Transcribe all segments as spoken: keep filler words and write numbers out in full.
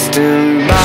passing by.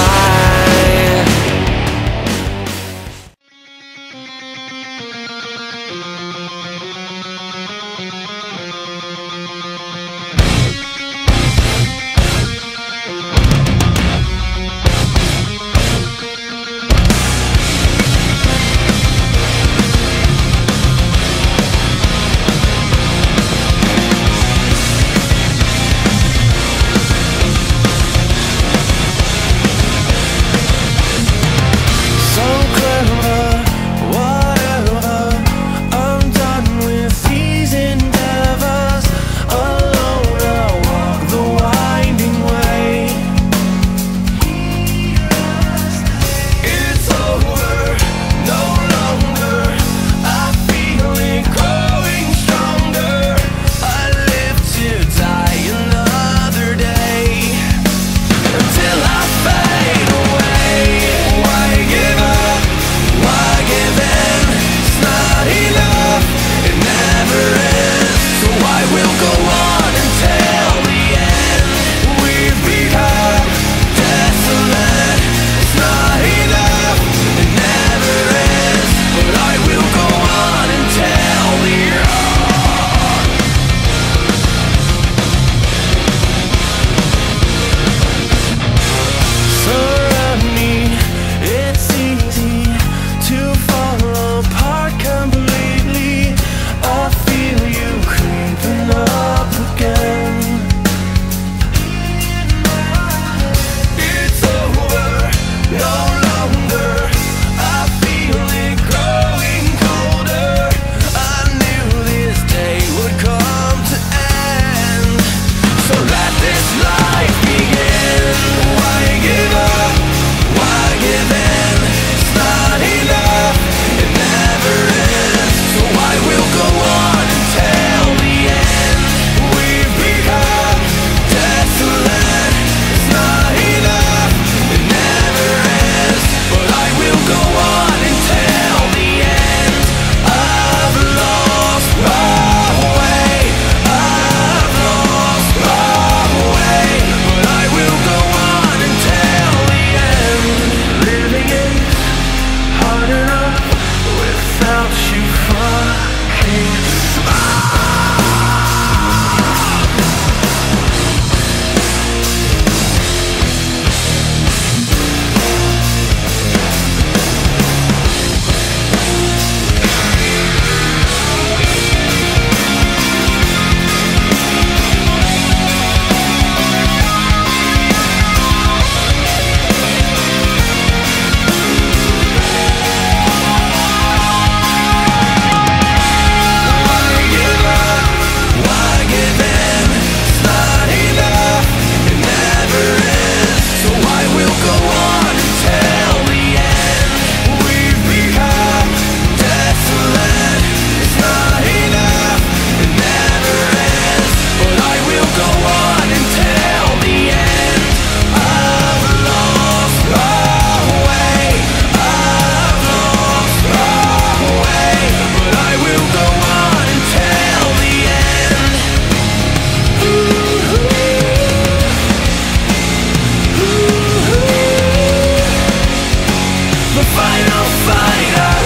Final fight I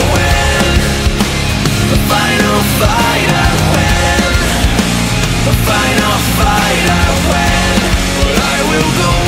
win, but I will go on.